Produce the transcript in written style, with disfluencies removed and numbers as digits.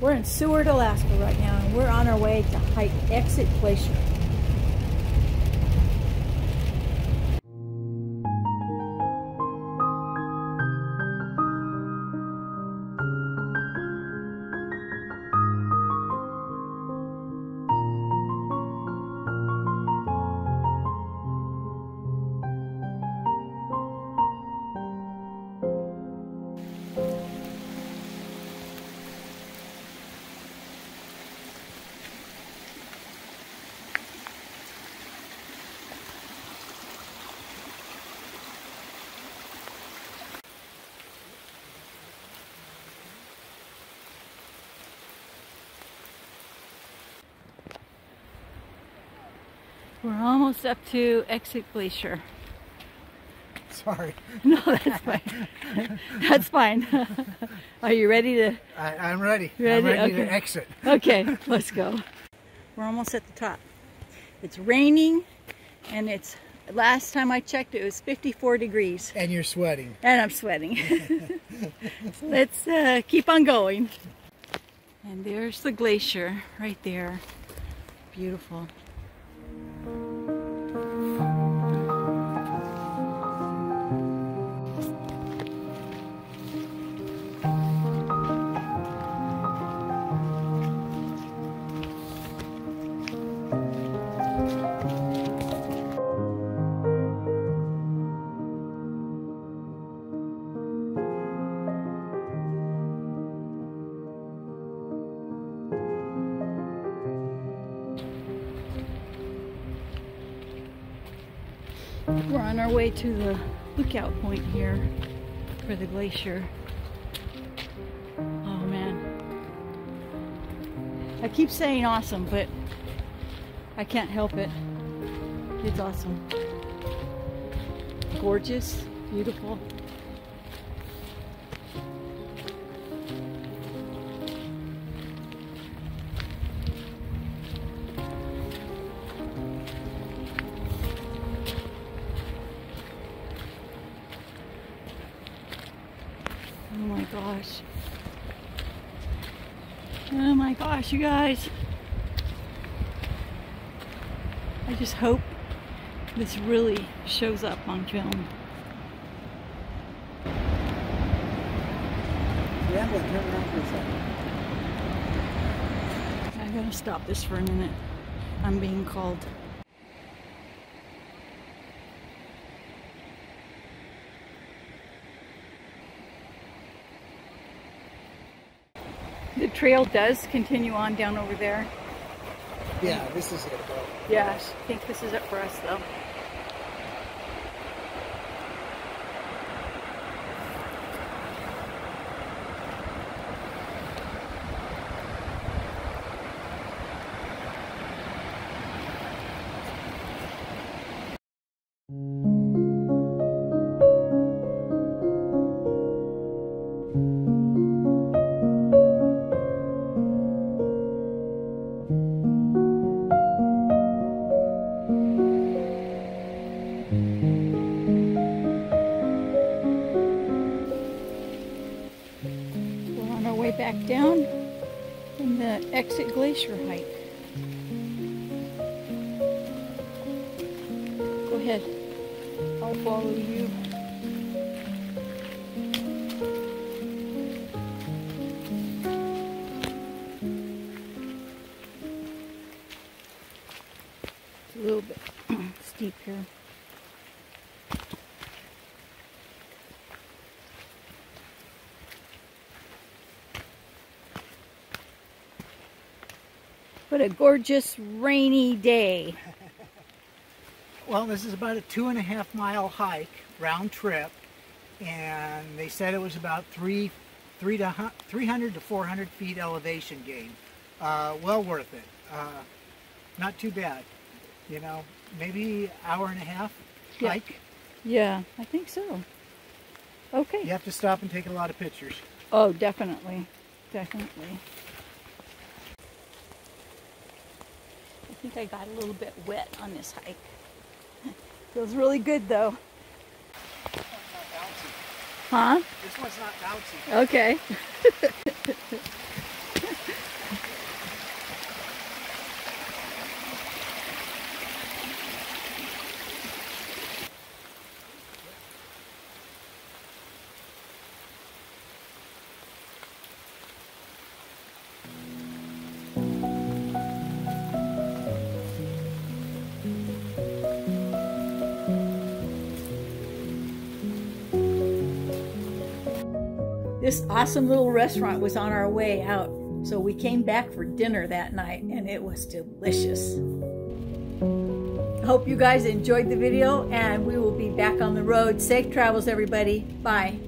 We're in Seward, Alaska right now, and we're on our way to hike Exit Glacier. We're almost up to Exit Glacier. Sorry. No, that's fine. That's fine. Are you ready to? I'm ready. I'm ready okay. To exit. Okay, let's go. We're almost at the top. It's raining, and it's, last time I checked, it was 54 degrees. And you're sweating. And I'm sweating. Let's keep on going. And there's the glacier right there. Beautiful. We're on our way to the lookout point here for the glacier. Oh man. I keep saying awesome, but I can't help it. It's awesome. Gorgeous, beautiful. Oh my gosh. Oh my gosh, you guys. I just hope this really shows up on film. I'm gonna stop this for a minute. I'm being called. The trail does continue on down over there. Yeah, this is it. Yeah, I think this is it for us though. Back down in the Exit Glacier hike. Go ahead, I'll follow you. It's a little bit steep here. What a gorgeous rainy day. Well, this is about a 2.5 mile hike, round trip, and they said it was about 300 to 400 feet elevation gain. Well worth it. Not too bad. You know, maybe hour and a half hike. Yeah, I think so. Okay. You have to stop and take a lot of pictures. Oh, definitely. Definitely. I think I got a little bit wet on this hike. Feels really good though. This one's not bouncy. Huh? This one's not bouncy. Okay. This awesome little restaurant was on our way out, so we came back for dinner that night, and it was delicious. Hope you guys enjoyed the video, and we will be back on the road. Safe travels, everybody. Bye.